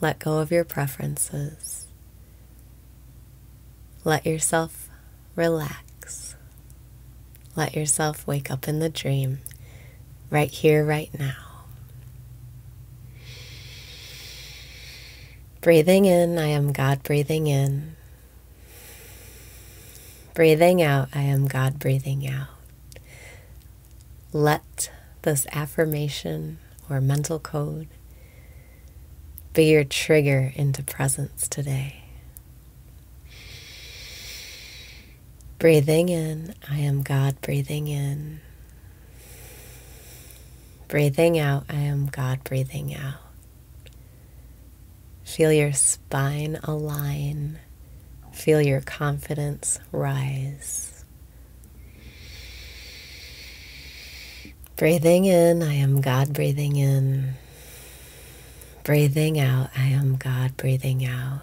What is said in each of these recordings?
Let go of your preferences. Let yourself relax. Let yourself wake up in the dream, right here, right now. Breathing in, I am God breathing in. Breathing out, I am God breathing out. Let this affirmation or mental code be your trigger into presence today. Breathing in, I am God breathing in. Breathing out, I am God breathing out. Feel your spine align. Feel your confidence rise. Breathing in, I am God breathing in. Breathing out, I am God breathing out.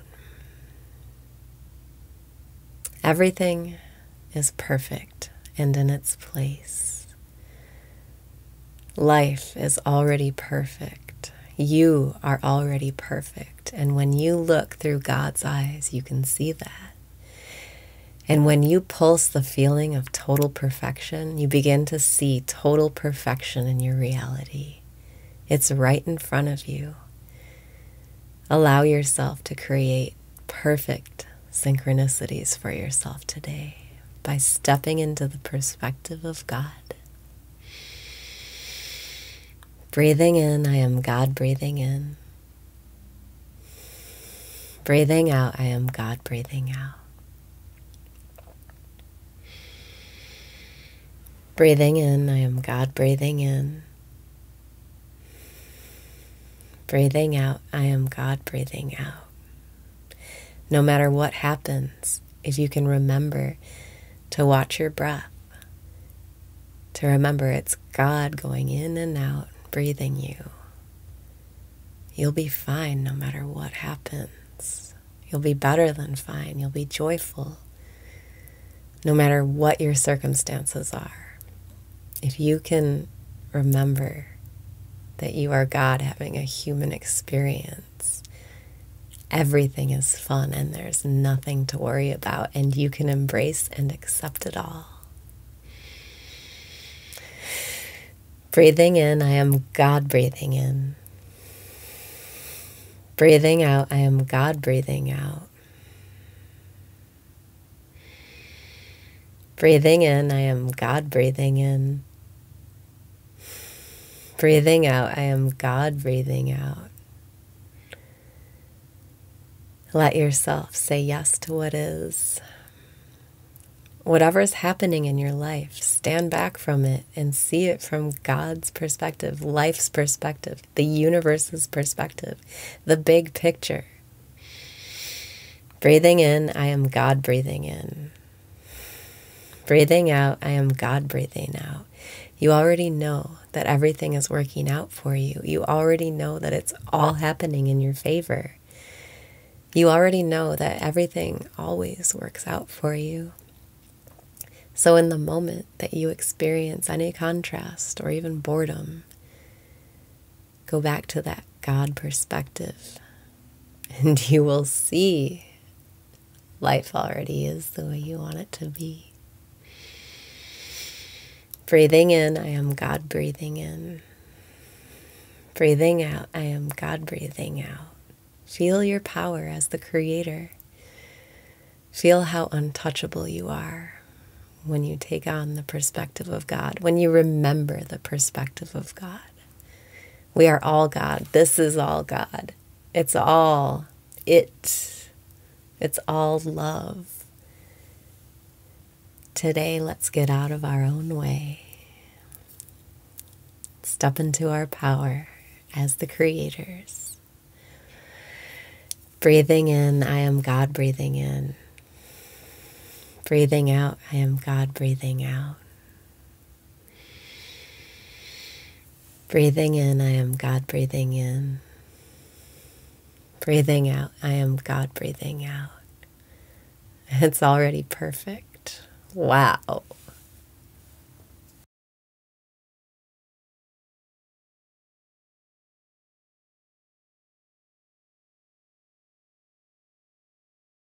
Everything is perfect and in its place. Life is already perfect. You are already perfect. And when you look through God's eyes, you can see that. And when you pulse the feeling of total perfection, you begin to see total perfection in your reality. It's right in front of you. Allow yourself to create perfect synchronicities for yourself today by stepping into the perspective of God. Breathing in, I am God breathing in. Breathing out, I am God breathing out. Breathing in, I am God breathing in. Breathing out, I am God breathing out. No matter what happens, if you can remember to watch your breath, to remember it's God going in and out, breathing you, you'll be fine no matter what happens. You'll be better than fine. You'll be joyful no matter what your circumstances are. If you can remember that you are God having a human experience. Everything is fun and there's nothing to worry about, and you can embrace and accept it all. Breathing in, I am God breathing in. Breathing out, I am God breathing out. Breathing in, I am God breathing in. Breathing out, I am God breathing out. Let yourself say yes to what is. Whatever is happening in your life, stand back from it and see it from God's perspective, life's perspective, the universe's perspective, the big picture. Breathing in, I am God breathing in. Breathing out, I am God breathing out. You already know that everything is working out for you. You already know that it's all happening in your favor. You already know that everything always works out for you. So in the moment that you experience any contrast or even boredom, go back to that God perspective, and you will see life already is the way you want it to be. Breathing in, I am God breathing in. Breathing out, I am God breathing out. Feel your power as the creator. Feel how untouchable you are when you take on the perspective of God, when you remember the perspective of God. We are all God. This is all God. It's all it. It's all love. Today, let's get out of our own way. Step into our power as the creators. Breathing in, I am God breathing in. Breathing out, I am God breathing out. Breathing in, I am God breathing in. Breathing out, I am God breathing out. It's already perfect. Wow.